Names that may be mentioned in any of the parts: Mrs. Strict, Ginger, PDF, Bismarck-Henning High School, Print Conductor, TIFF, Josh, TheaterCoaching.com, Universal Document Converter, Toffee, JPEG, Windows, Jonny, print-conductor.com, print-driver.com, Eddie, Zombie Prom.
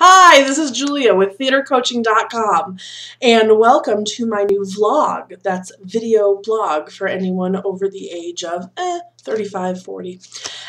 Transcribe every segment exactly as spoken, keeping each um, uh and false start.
Hi, this is Julia with Theater Coaching dot com, and welcome to my new vlog. That's video blog for anyone over the age of eh, thirty-five, forty.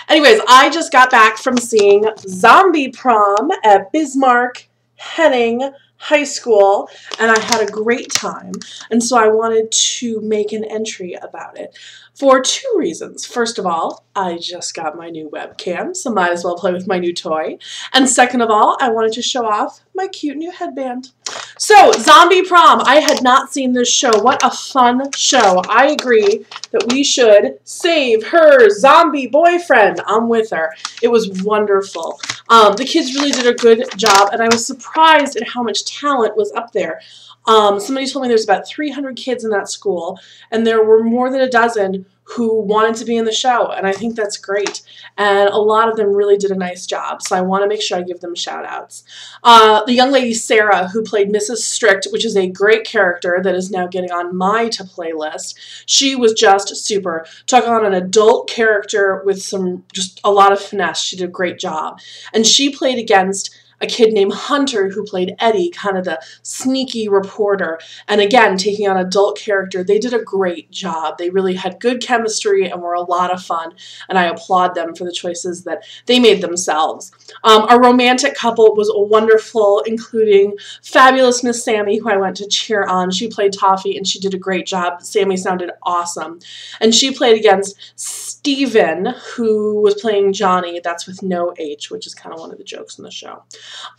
Anyways, I just got back from seeing Zombie Prom at Bismarck-Henning High School, and I had a great time, and so I wanted to make an entry about it for two reasons. First of all, I just got my new webcam, so might as well play with my new toy. And second of all, I wanted to show off my cute new headband. So, Zombie Prom. I had not seen this show. What a fun show. I agree that we should save her zombie boyfriend. I'm with her. It was wonderful. Um, the kids really did a good job, and I was surprised at how much talent was up there. Um, somebody told me there's about three hundred kids in that school, and there were more than a dozen who wanted to be in the show, and I think that's great. And a lot of them really did a nice job, so I want to make sure I give them shout-outs. Uh, the young lady, Sarah, who played Missus Strict, which is a great character that is now getting on my to playlist, she was just super. Took on an adult character with some just a lot of finesse. She did a great job. And she played against a kid named Hunter who played Eddie, kind of the sneaky reporter. And again, taking on adult character, they did a great job. They really had good chemistry and were a lot of fun, and I applaud them for the choices that they made themselves. Um, our romantic couple was wonderful, including fabulous Miss Sammy, who I went to cheer on. She played Toffee, and she did a great job. Sammy sounded awesome. And she played against Steven, who was playing Jonny. That's with no H, which is kind of one of the jokes in the show.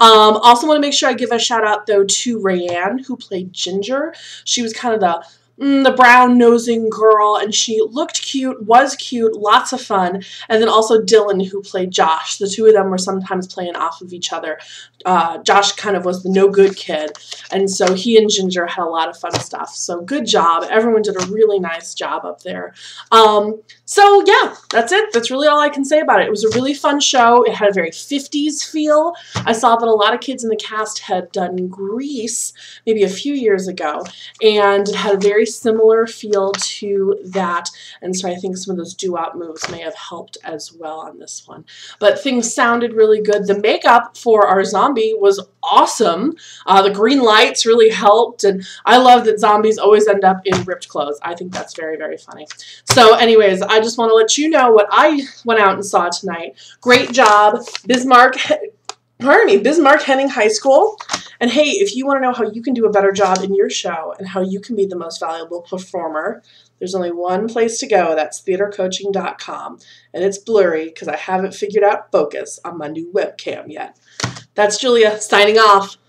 Um, also want to make sure I give a shout out though to Rayanne, who played Ginger. She was kind of the mm, the brown nosing girl, and she looked cute, was cute, lots of fun. And then also Dylan, who played Josh. The two of them were sometimes playing off of each other. Uh, Josh kind of was the no good kid, and so he and Ginger had a lot of fun stuff. So good job. Everyone did a really nice job up there. Um, so yeah, that's it. That's really all I can say about it. It was a really fun show. It had a very fifties feel. I saw that a lot of kids in the cast had done Grease maybe a few years ago, and it had a very similar feel to that, and so I think some of those doo-wop moves may have helped as well on this one. But things sounded really good. The makeup for our zombie was awesome. Uh, the green lights really helped, and I love that zombies always end up in ripped clothes. I think that's very, very funny. So anyways, I just want to let you know what I went out and saw tonight. Great job, Bismarck, pardon me, Bismarck-Henning High School. And hey, if you want to know how you can do a better job in your show and how you can be the most valuable performer, there's only one place to go. That's Theater Coaching dot com, and it's blurry because I haven't figured out focus on my new webcam yet. That's Julia signing off.